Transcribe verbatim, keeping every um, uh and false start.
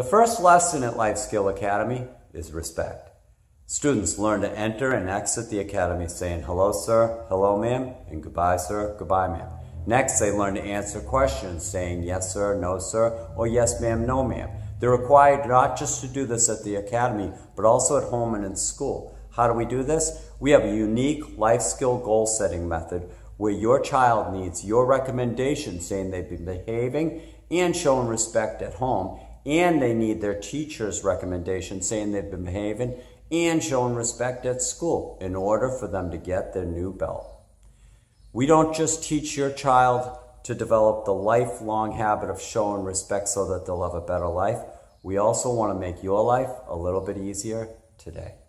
The first lesson at Life Skill Academy is respect. Students learn to enter and exit the academy saying, hello sir, hello ma'am, and goodbye sir, goodbye ma'am. Next, they learn to answer questions saying yes sir, no sir, or yes ma'am, no ma'am. They're required not just to do this at the academy, but also at home and in school. How do we do this? We have a unique life skill goal setting method where your child needs your recommendation saying they've been behaving and showing respect at home, and they need their teacher's recommendation saying they've been behaving and showing respect at school in order for them to get their new belt. We don't just teach your child to develop the lifelong habit of showing respect so that they'll have a better life. We also want to make your life a little bit easier today.